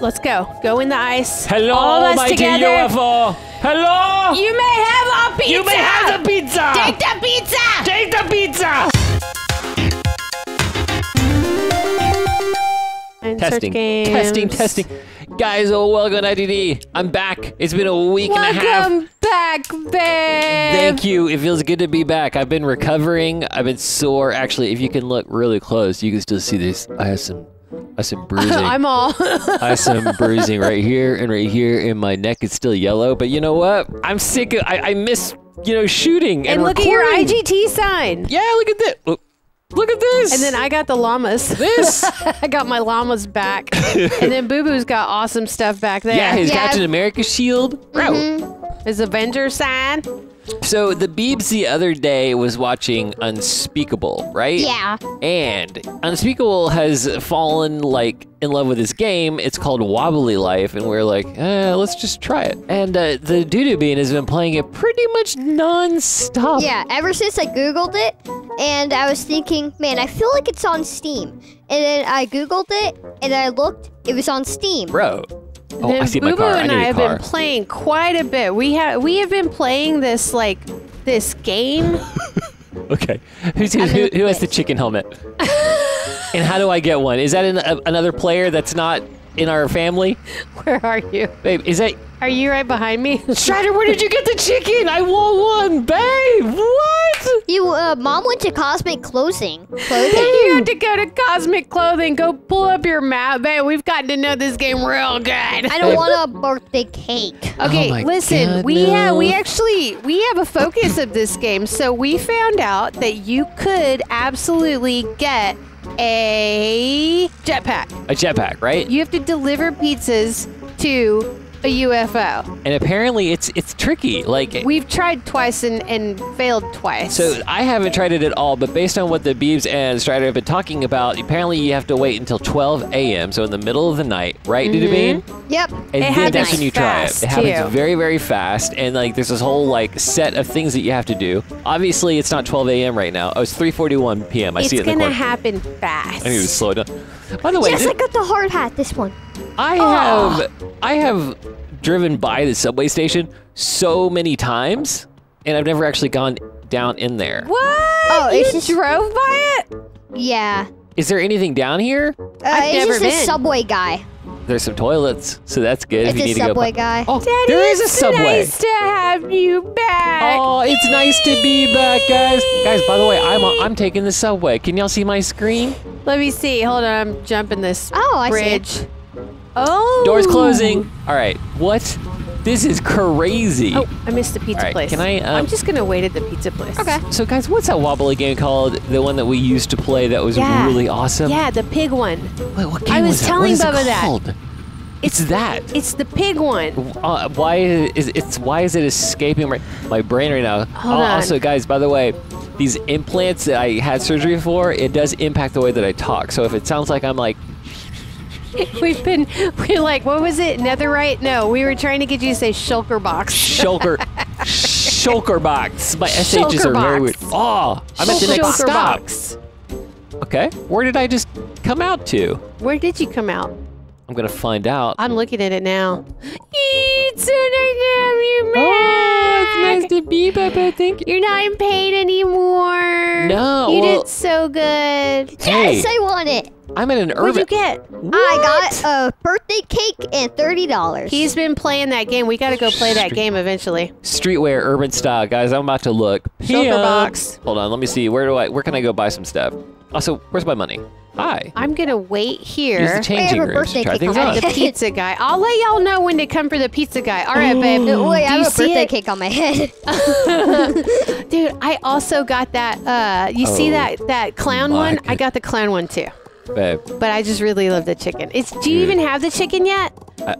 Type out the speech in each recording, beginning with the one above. Let's go. Go in the ice. Hello, all of us mighty together. UFO. Hello. You may have a pizza. You may have the pizza. Take the pizza. Take the pizza. Testing. Testing. Testing. Guys, welcome to IGT. I'm back. It's been a week and a half. Welcome back, babe. Thank you. It feels good to be back. I've been recovering. I've been sore. Actually, if you can look really close, you can still see this. I have some. Bruising. I have some bruising right here and right here, and my neck is still yellow. But you know what? I'm sick of. I miss shooting and look recording. At your IGT sign. Yeah, look at that. Look at this. And then I got the llamas. This. I got my llamas back. And then Boo Boo's got awesome stuff back there. Yeah, his Captain America shield. His Avenger sign. So the Beebs the other day was watching Unspeakable, right? Yeah. And Unspeakable has fallen like in love with this game. It's called Wobbly Life, and we're like, let's just try it. And the Doodoo Bean has been playing it pretty much non-stop. Yeah, ever since I Googled it, and I was thinking, man, I feel like it's on Steam. And then I Googled it, and I looked, it was on Steam. Bro. Oh, I see my car. Boo Boo and I have been playing quite a bit. We have been playing this this game. Okay, who has the chicken helmet? And how do I get one? Is that another player that's not in our family? Where are you, babe? Are you right behind me, Strider? Where did you get the chicken? I want one, babe. What? You, mom went to Cosmic Clothing. You had to go to Cosmic Clothing. Go pull up your map, babe. We've gotten to know this game real good. I don't want a birthday cake. Okay, listen. God, we have a focus of this game, so we found out that you could absolutely get a jetpack. A jetpack, right? You have to deliver pizzas to a UFO. And apparently it's tricky. Like, we've tried twice and failed twice. So I haven't tried it at all, but based on what the Beebs and Strider have been talking about, apparently you have to wait until 12 a.m., so in the middle of the night, right, Doodoo Bean? Yep. And then that's when you try it. It happens very, very fast, and like there's this whole like set of things that you have to do. Obviously, it's not 12 a.m. right now. Oh, it's 3:41 p.m. I see it in the corner. It's going to happen fast. I need to slow down. By the way, yes, I got the hard hat, this one. I have driven by the subway station so many times, and I've never actually gone down in there. What? Oh, you drove by it? Yeah. Is there anything down here? I've never been. It's just a subway guy. There's some toilets, so that's good. If you need to go. It's a subway guy. Oh, Daddy, there is a subway. It's nice to have you back. Oh, it's nice to be back, guys. Guys, by the way, I'm taking the subway. Can y'all see my screen? Let me see. Hold on, I'm jumping this bridge. I see. Oh. Doors closing. All right. What? This is crazy. Oh, I missed the pizza place. Can I? I'm just gonna wait at the pizza place. Okay. So guys, what's that wobbly game called? The one that we used to play that was really awesome. Yeah, the pig one. Wait, what game I was telling Bubba that. It's that. It's the pig one. Why is it escaping my brain right now? Hold on. Also, guys, by the way, these implants that I had surgery for, it does impact the way that I talk. So if it sounds like I'm like. We're like, what was it? Netherite? No, we were trying to get you to say shulker box. Shulker box. My SHs are very weird. Oh, I'm at the next stop. Box. Okay, where did I just come out to? Where did you come out? I'm gonna find out. I'm looking at it now. It's so nice to have you back. Oh, it's nice to be back. Thank you. You're not in pain anymore. No. You did so good. Yes, I want it. I'm in an urban. What'd you get? What? I got a birthday cake and $30. He's been playing that game. We got to go play that game eventually. Streetwear, urban style, guys. I'm about to look. Shulker box. Hold on. Let me see. Where can I go buy some stuff? Also, where's my money? Hi. I'm gonna wait here. Use the changing rooms to try things out. The pizza guy. I'll let y'all know when to come for the pizza guy. All right, babe. No, wait, I have a birthday cake on my head. Dude, I also got that. You see that clown one? I got the clown one too. Babe. But I just really love the chicken. Do you even have the chicken yet?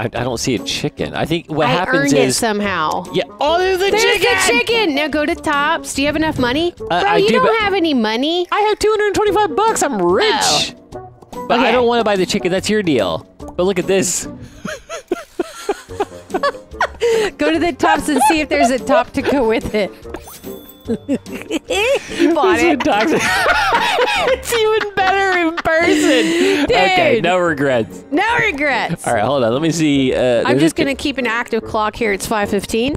I don't see a chicken. I think what happens is... I earned it somehow. Yeah. Oh, there's the chicken! Now go to Tops. Do you have enough money? Bro, you don't have any money. I have $225. I'm rich. Oh. But I don't want to buy the chicken. That's your deal. But look at this. Go to the Tops and see if there's a top to go with it. You bought it. It's even better. same person. Dude. Okay, no regrets. No regrets. All right, hold on. Let me see. I'm just going to keep an active clock here. It's 5:15.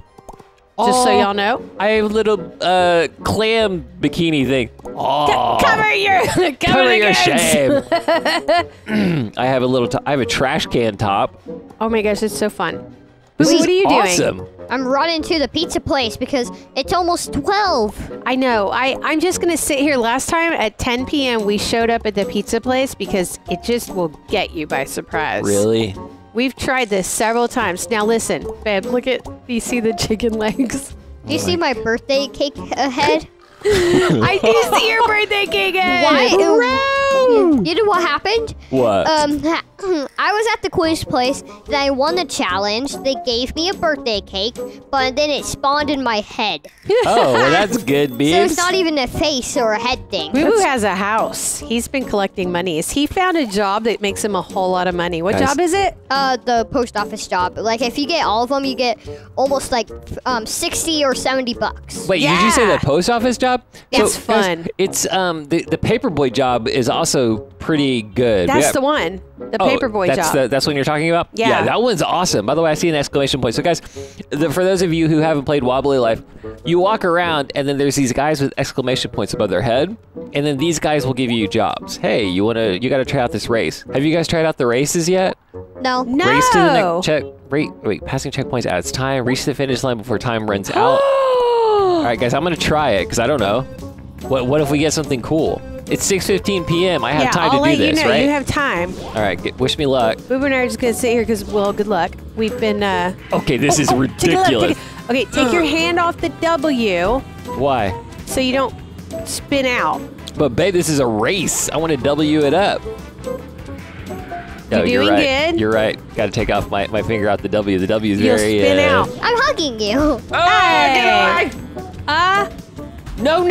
Just so y'all know. I have a little clam bikini thing. Oh. Cover your cover your shame. I have a little I have a trash can top. Oh my gosh, it's so fun. What are you doing? I'm running to the pizza place because it's almost 12. I know. I'm just going to sit here. Last time at 10 p.m. we showed up at the pizza place because it just will get you by surprise. Really? We've tried this several times. Now listen, babe, look at... Do you see the chicken legs? Do you see my birthday cake head? I do see your birthday cake head! Why? You know what happened? What? I was at the quiz place, and I won the challenge. They gave me a birthday cake, but then it spawned in my head. Oh, well, that's good, Beast. So it's not even a face or a head thing. Boo has a house. He's been collecting monies. He found a job that makes him a whole lot of money. What job is it? The post office job. Like, if you get all of them, you get almost, like, 60 or 70 bucks. Wait, yeah. Did you say the post office job? That's so fun. It's, the paperboy job is also... pretty good. That's the one. The paperboy job. That's what you're talking about? Yeah. Yeah, that one's awesome. By the way, I see an exclamation point. So guys, for those of you who haven't played Wobbly Life, you walk around and then there's these guys with exclamation points above their head, and then these guys will give you jobs. Hey, you gotta try out this race. Have you guys tried out the races yet? No. No. Race to the next passing checkpoints adds time. Reach the finish line before time runs out. All right, guys, I'm gonna try it because I don't know. What if we get something cool? It's 6:15 p.m. I have time to do this, right? You have time. All right, wish me luck. Boob and I are just gonna sit here because, well, good luck. We've been. Okay, this is ridiculous. Okay, take your hand off the W. Why? So you don't spin out. But babe, this is a race. I want to W it up. You're doing good. You're right. Got to take off my finger out the W. The W is very. You'll spin out. I'm hugging you. Oh, hey. Get away! No!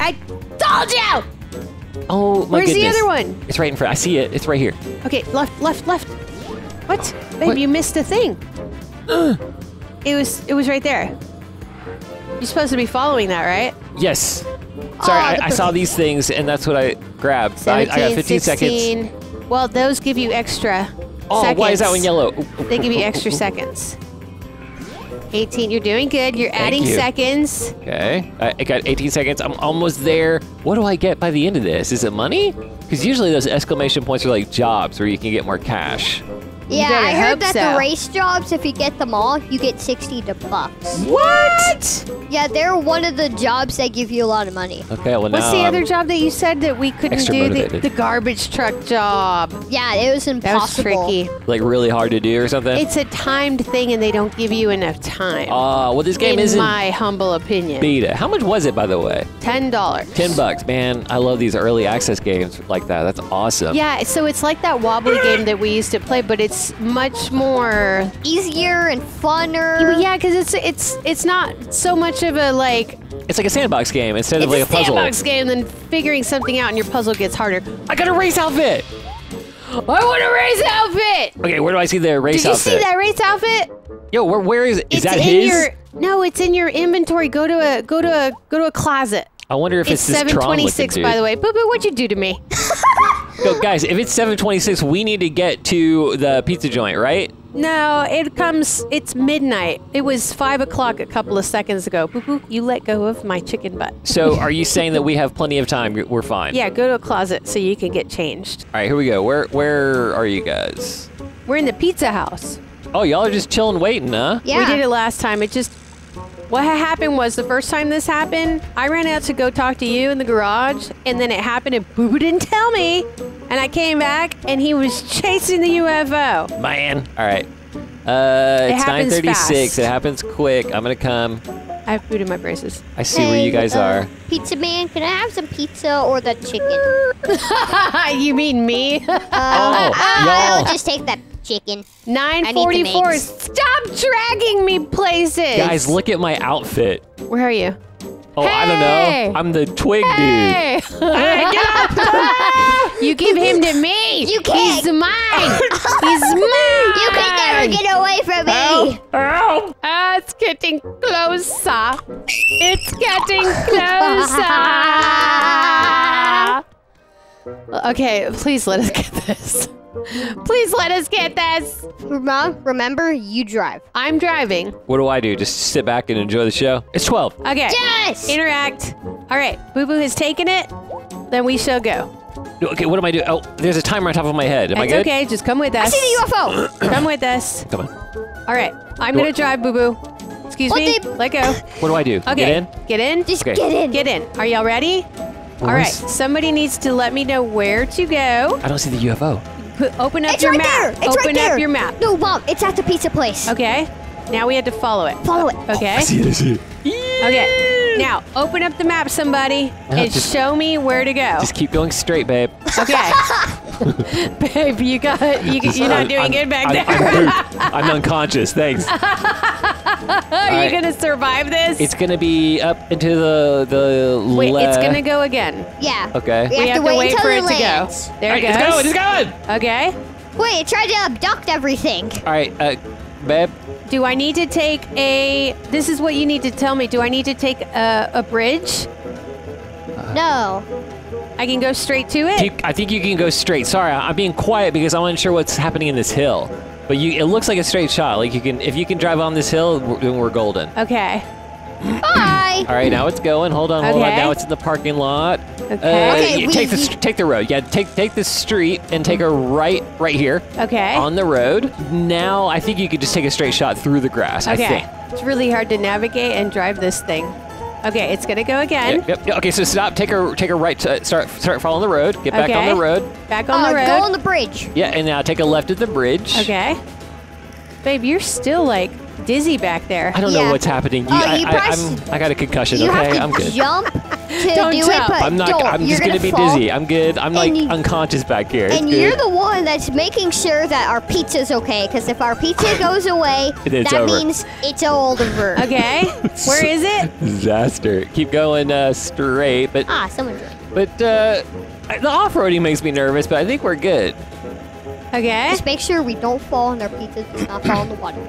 I told you! Oh, my goodness. Where's the other one? It's right in front. I see it. It's right here. Okay, left. What? Babe, you missed a thing. It was right there. You're supposed to be following that, right? Yes. Sorry, I saw these things, and that's what I grabbed. 17, I got 15 16. Seconds. Well, those give you extra seconds. Why is that one yellow? They give you extra seconds. 18, you're doing good. You're adding seconds. Okay. I got 18 seconds. I'm almost there. What do I get by the end of this? Is it money? Because usually those exclamation points are like jobs where you can get more cash. Yeah, I heard that the race jobs, if you get them all, you get 60 bucks. What? Yeah, they're one of the jobs that give you a lot of money. Okay, well now what's the other job that you said that we couldn't do? The garbage truck job. Yeah, it was impossible. That was tricky. Like really hard to do or something? It's a timed thing and they don't give you enough time. Oh, well this game isn't... in my humble opinion. Beta. How much was it, by the way? $10. $10, man. I love these early access games like that. That's awesome. Yeah, so it's like that wobbly game that we used to play, but it's much more easier and funner. Yeah, because it's not so much of a like. It's like a sandbox game instead of like a puzzle. It's a sandbox game, and then figuring something out, and your puzzle gets harder. I got a race outfit. I want a race outfit. Okay, where do I see the race outfit? Did you see that race outfit? Yo, where is it? Is that his? No, it's in your inventory. Go to a closet. I wonder if it's this Tron looking dude. It's 726, by the way. Boo-Boo, what'd you do to me? So guys, if it's 7:26, we need to get to the pizza joint, right? No, it's midnight. It was 5 o'clock a couple of seconds ago. Boo-Boo, you let go of my chicken butt. So are you saying that we have plenty of time? We're fine. Yeah, go to a closet so you can get changed. All right, here we go. Where are you guys? We're in the pizza house. Oh, y'all are just chilling, waiting, huh? Yeah. We did it last time. It just... What happened was the first time this happened, I ran out to go talk to you in the garage, and then it happened, and Boo-Boo didn't tell me. And I came back, and he was chasing the UFO. Man, all right. It's 9:36. It happens quick. I'm gonna come. I have food in my braces. I see where you guys are. Pizza man, can I have some pizza or the chicken? You mean me? I'll just take that. Chicken. 9:44. Stop dragging me places. Guys, look at my outfit. Where are you? Oh, hey. I don't know. I'm the twig dude. I know. You give him to me. You can't. He's mine. He's mine. You can never get away from me. Ow. It's getting closer. It's getting closer. Okay, please let us get this. Please let us get this. Mom, remember, you drive. I'm driving. What do I do? Just sit back and enjoy the show? It's 12. Okay. Yes! Interact. All right. Boo Boo has taken it. Then we shall go. Okay, what am I doing? Oh, there's a timer on top of my head. Am I good? It's okay. Just come with us. I see the UFO. Come with us. Come on. All right. I'm going to drive, Boo Boo. Excuse me. Let go. What do I do? Okay. Get in? Get in? Just get in. Get in. Are y'all ready? All right. Somebody needs to let me know where to go. I don't see the UFO. Open up your map. It's right there. It's right there. Open up your map. No, Mom. It's at the pizza place. Okay. Now we had to follow it. Follow it. Okay. I see it. I see it. Okay. Now, open up the map, somebody, and show me where to go. Just keep going straight, babe. Okay. Babe, you got it. You're not doing good back there. I'm unconscious. Thanks. Are you going to survive this? It's going to be up into the Wait, it's going to go again. Yeah. Okay. We have to wait for it to go. There it goes. It's going. It's going. Okay. Wait, it tried to abduct everything. All right, babe. Do I need to take a... This is what you need to tell me. Do I need to take a bridge? No. I can go straight to it? I think you can go straight. Sorry, I'm being quiet because I'm unsure what's happening in this hill. But it looks like a straight shot. Like if you can drive on this hill, then we're golden. Okay. Bye. All right, now it's going. Hold on, hold on. Now it's in the parking lot. Okay. Take the road. Yeah, take the street and take a right here. Okay. On the road. Now I think you could just take a straight shot through the grass. Okay. I think. It's really hard to navigate and drive this thing. Okay, it's gonna go again. Yep. Okay, so stop. Take a right. Start following the road. Get back on the road. Back on the road. Go on the bridge. Yeah, and now take a left at the bridge. Okay. Babe, you're still like dizzy back there. I don't know what's happening. I got a concussion. I'm good. Jump. Don't jump. I'm not. I'm just gonna be dizzy. I'm good. I'm like unconscious back here. And you're the one that's making sure that our pizza's okay. Because if our pizza goes away, that means it's all over. Okay. Where is it? Disaster. Keep going straight. But someone's right. But the off-roading makes me nervous. But I think we're good. Okay. Just make sure we don't fall and our pizza does not fall in the water.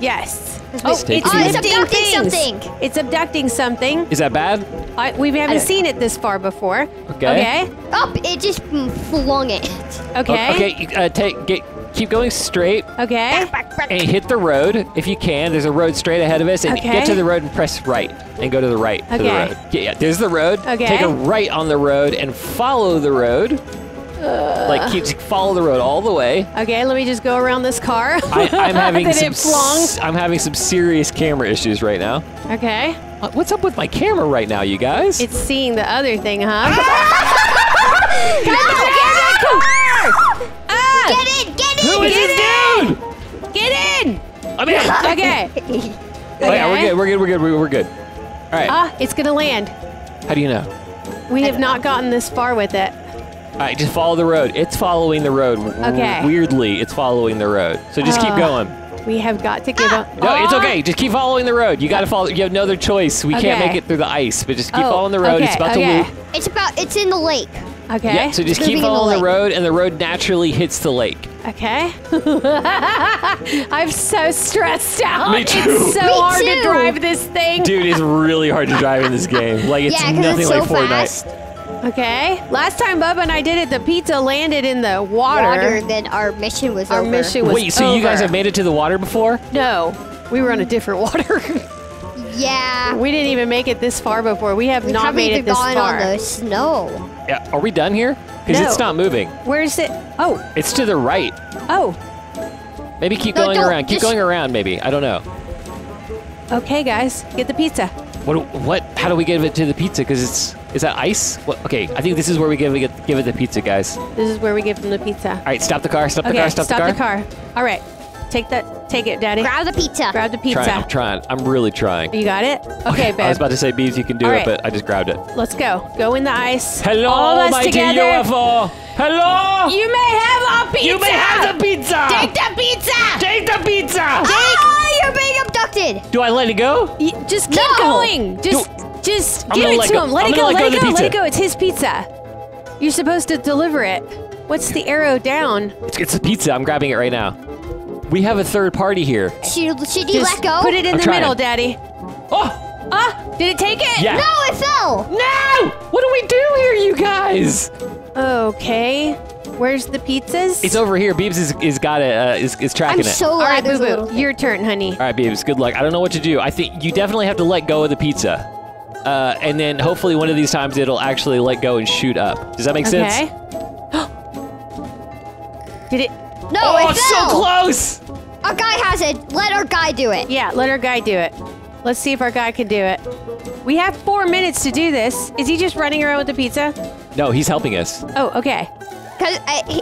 Yes. It's abducting something. It's abducting something. Is that bad? We haven't seen it this far before. Okay. Oh, it just flung it. Okay. Okay. Keep going straight. Okay. And hit the road if you can. There's a road straight ahead of us. And get to the road and press right. And go to the right. Okay. To the road. Yeah, there's the road. Okay. Take a right on the road and follow the road. Follow the road all the way. Okay, let me just go around this car. I'm having some serious camera issues right now. Okay. What's up with my camera right now, you guys? It's seeing the other thing, huh? Get in! Who is this dude? Get in! I'm in! Okay. Okay, we're good. All right. It's gonna land. How do you know? We have not gotten this far with it. All right, just follow the road. It's following the road. Okay. Weirdly, it's following the road. So just keep going. We have got to give up. No, it's okay. Just keep following the road. You got to follow. You have no other choice. We can't make it through the ice, but just keep following the road. Okay. It's about to loop. It's in the lake. Okay. Yeah, so just keep following the road, and the road naturally hits the lake. Okay. I'm so stressed out. Me too. It's so hard to drive this thing. Dude, it's really hard to drive in this game. Like, it's nothing it's so like Fortnite. Fast. Okay. Last time Bubba and I did it, the pizza landed in the water. Then our mission was over. Wait, so you guys have made it to the water before? No. We were on a different water. Yeah. We didn't even make it this far before. We have not made it this far. We've gone on the snow. Yeah. Are we done here? Because it's not moving. Where is it? Oh. It's to the right. Oh. Maybe keep going around. Keep going around, maybe. I don't know. Okay, guys. Get the pizza. What? How do we give it to the pizza? Because is that ice? What? Okay, I think this is where we give it the pizza, guys. This is where we give them the pizza. All right, stop the car, stop the car. All right, take it, Daddy. Grab the pizza. I'm really trying. You got it? Okay, babe. I was about to say, Bees, you can do it, but I just grabbed it. Let's go. Go in the ice. Hello, all of us together. UFO. Hello. You may have our pizza. You may have the pizza. Take the pizza. Take the pizza. You're being abducted. Do I let it go? Just keep going. Just give it to him. Let it go. It's his pizza. You're supposed to deliver it. What's the arrow down? It's a pizza. I'm grabbing it right now. We have a third party here. Should you let go? Put it in the middle, Daddy. Oh! Did it take it? Yeah. No, it fell. No! What do we do here, you guys? Okay. Where's the pizzas? It's over here. Beebs is got it. Is tracking it. I'm so glad. All right, Boo Boo, your turn, honey. All right, Beebs. Good luck. I don't know what to do. I think you definitely have to let go of the pizza, and then hopefully one of these times it'll actually let go and shoot up. Does that make sense? Okay. Did it? No. Oh, it's so close. Our guy has it. Let our guy do it. Yeah, let our guy do it. Let's see if our guy can do it. We have 4 minutes to do this. Is he just running around with the pizza? No, he's helping us. Oh, okay. Because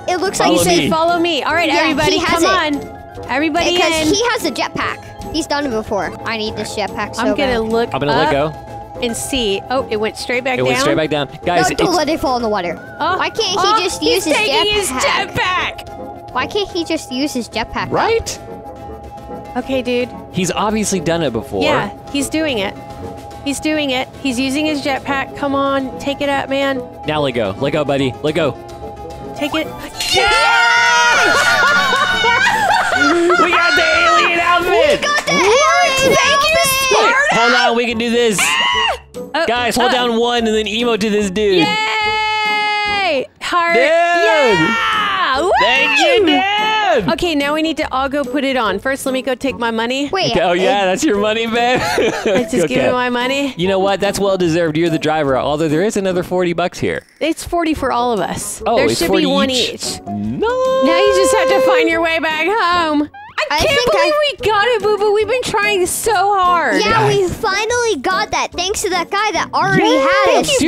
it looks like he said, follow me. All right, yeah, everybody, come on. Everybody in. Because he has a jetpack. He's done it before. I need this jetpack so bad. I'm going to look up. I'm going to let go. And see. Oh, it went straight back down? It went straight back down. Guys, no, don't let it fall in the water. Oh, why can't he just use his jetpack? He's taking his jetpack. Why can't he just use his jetpack? Right? Okay, dude. He's obviously done it before. Yeah, he's doing it. He's doing it. He's using his jetpack. Come on, take it up, man. Now let go. Let go, buddy. Let go. Take it. Yes! Yes! We got the alien outfit! We got the alien outfit! Wait, hold on, we can do this. Guys, hold down one and then emote to this dude. Yay! Heart. Dude! Yeah! Woo! Thank you, dude! Okay, now we need to all go put it on. First, let me go take my money. Wait. Okay. Oh, yeah, that's your money, babe. Let's just give me my money. You know what? That's well-deserved. You're the driver, although there is another 40 bucks here. It's 40 for all of us. Oh, there should be one each. No. Now you just have to find your way back home. I can't believe we got it, Boo Boo. We've been trying so hard. Yeah, we finally got that thanks to that guy that already had it.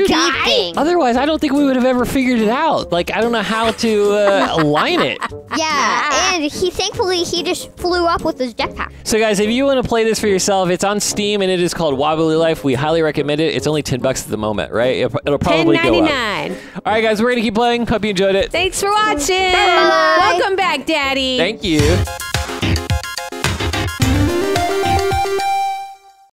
Dude, otherwise, I don't think we would have ever figured it out. Like, I don't know how to align it. Yeah, and thankfully he just flew up with his jetpack. So, guys, if you want to play this for yourself, it's on Steam and it is called Wobbly Life. We highly recommend it. It's only 10 bucks at the moment, right? It'll probably go up. $10.99. All right, guys, we're gonna keep playing. Hope you enjoyed it. Thanks for watching. Bye. Welcome back, Daddy. Thank you.